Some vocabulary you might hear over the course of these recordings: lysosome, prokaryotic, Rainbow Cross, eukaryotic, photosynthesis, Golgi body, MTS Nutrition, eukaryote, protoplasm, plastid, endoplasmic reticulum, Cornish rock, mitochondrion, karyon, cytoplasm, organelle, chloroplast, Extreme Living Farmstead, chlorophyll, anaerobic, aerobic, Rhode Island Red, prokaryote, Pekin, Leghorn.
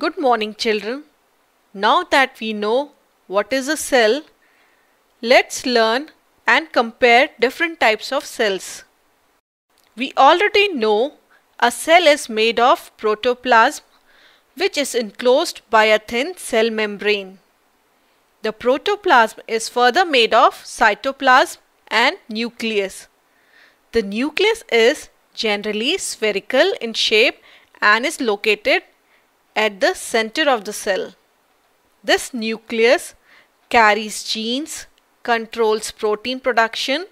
Good morning, children. Now that we know what is a cell, let's learn and compare different types of cells. We already know a cell is made of protoplasm, which is enclosed by a thin cell membrane. The protoplasm is further made of cytoplasm and nucleus. The nucleus is generally spherical in shape and is located at the center of the cell. This nucleus carries genes, controls protein production,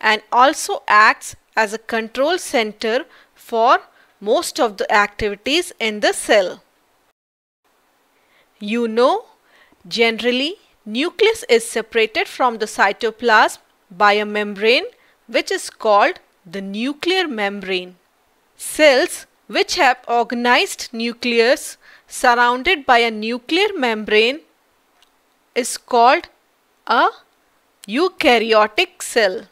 and also acts as a control center for most of the activities in the cell. You know, generally, nucleus is separated from the cytoplasm by a membrane which is called the nuclear membrane. Cells which have organized nucleus surrounded by a nuclear membrane is called a eukaryotic cell.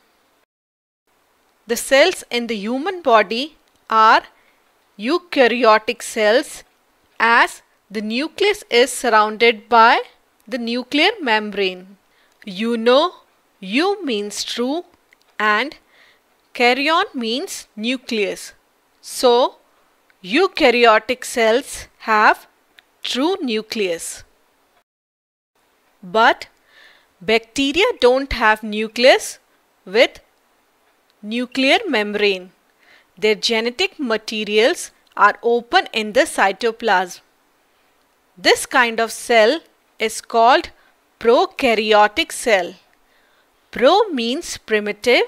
The cells in the human body are eukaryotic cells as the nucleus is surrounded by the nuclear membrane. You know, eu means true and karyon means nucleus. So, eukaryotic cells have true nucleus. But bacteria don't have nucleus with nuclear membrane. Their genetic materials are open in the cytoplasm. This kind of cell is called prokaryotic cell. Pro means primitive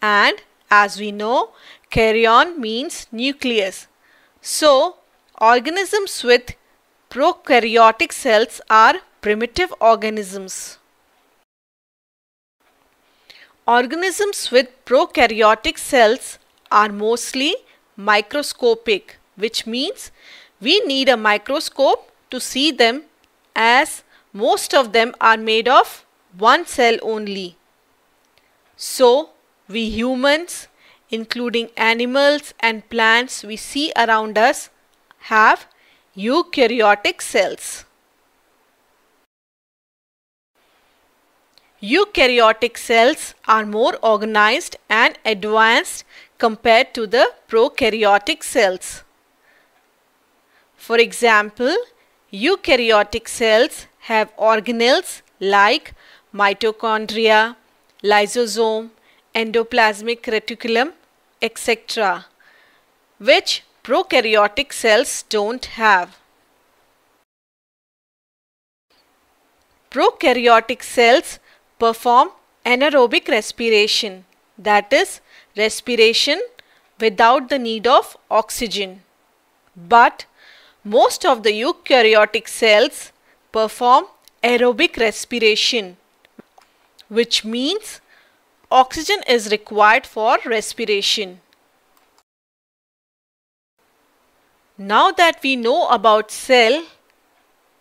and, as we know, karyon means nucleus. So, organisms with prokaryotic cells are primitive organisms. Organisms with prokaryotic cells are mostly microscopic, which means we need a microscope to see them as most of them are made of one cell only. So, we humans, including animals and plants we see around us, have eukaryotic cells. Eukaryotic cells are more organized and advanced compared to the prokaryotic cells. For example, eukaryotic cells have organelles like mitochondria, lysosome, endoplasmic reticulum, etc., which prokaryotic cells don't have. Prokaryotic cells perform anaerobic respiration, that is, respiration without the need of oxygen. But most of the eukaryotic cells perform aerobic respiration, which means oxygen is required for respiration. Now that we know about cell,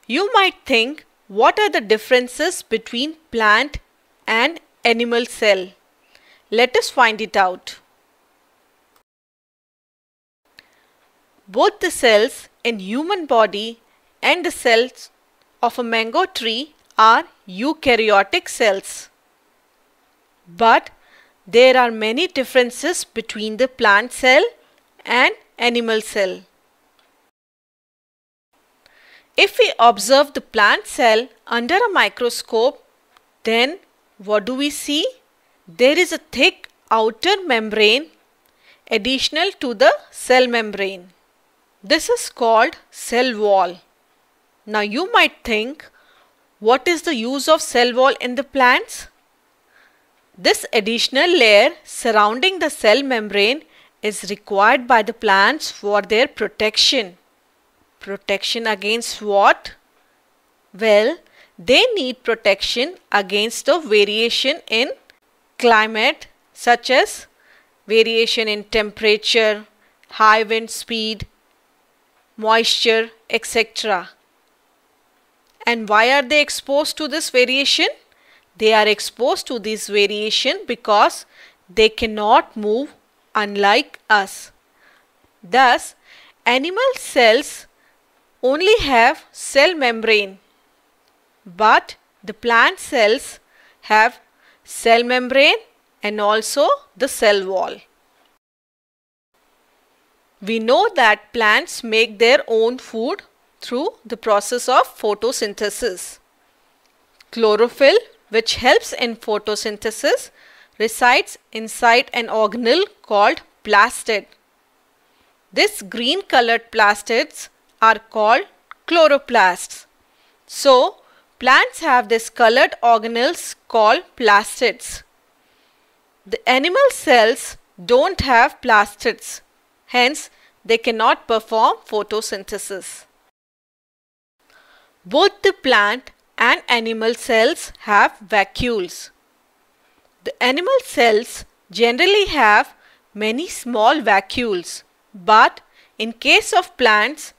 you might think, what are the differences between plant and animal cell? Let us find it out. Both the cells in human body and the cells of a mango tree are eukaryotic cells. But there are many differences between the plant cell and animal cell. If we observe the plant cell under a microscope, then what do we see? There is a thick outer membrane additional to the cell membrane. This is called cell wall. Now you might think, what is the use of cell wall in the plants? This additional layer surrounding the cell membrane is required by the plants for their protection. Protection against what? Well, they need protection against the variation in climate, such as variation in temperature, high wind speed, moisture, etc. And why are they exposed to this variation? They are exposed to this variation because they cannot move, unlike us. Thus, animal cells only have cell membrane, but the plant cells have cell membrane and also the cell wall. We know that plants make their own food through the process of photosynthesis. Chlorophyll, which helps in photosynthesis, resides inside an organelle called plastid. These green colored plastids are called chloroplasts. So, plants have these colored organelles called plastids. The animal cells don't have plastids, hence they cannot perform photosynthesis. Both the plant and animal cells have vacuoles. The animal cells generally have many small vacuoles, but in case of plants,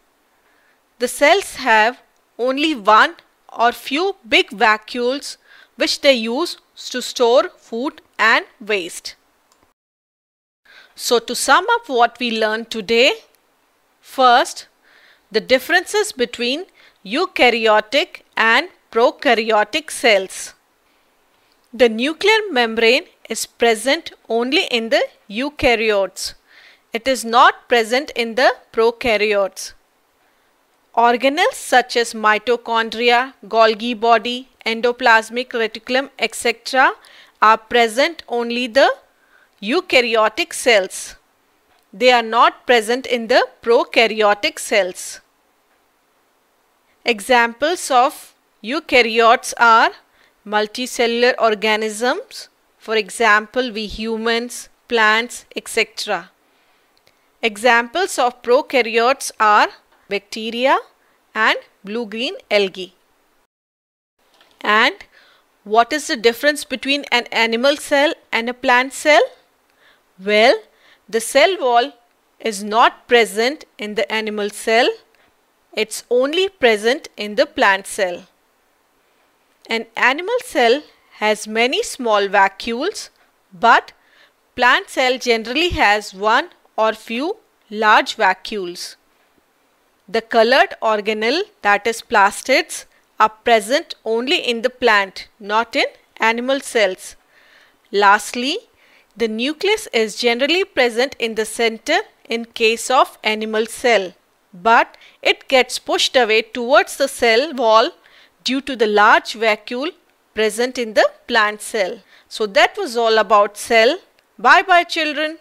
the cells have only one or few big vacuoles which they use to store food and waste. So to sum up what we learned today, first, the differences between eukaryotic and prokaryotic cells. The nuclear membrane is present only in the eukaryotes. It is not present in the prokaryotes. Organelles such as mitochondria, Golgi body, endoplasmic reticulum, etc. are present only in the eukaryotic cells. They are not present in the prokaryotic cells. Examples of eukaryotes are multicellular organisms, for example, we humans, plants, etc. Examples of prokaryotes are bacteria and blue-green algae. And what is the difference between an animal cell and a plant cell? Well, the cell wall is not present in the animal cell. It's only present in the plant cell. An animal cell has many small vacuoles, but plant cell generally has one or few large vacuoles. The colored organelle, that is plastids, are present only in the plant, not in animal cells. Lastly, the nucleus is generally present in the center in case of animal cell, but it gets pushed away towards the cell wall due to the large vacuole present in the plant cell. So that was all about cell. Bye bye children.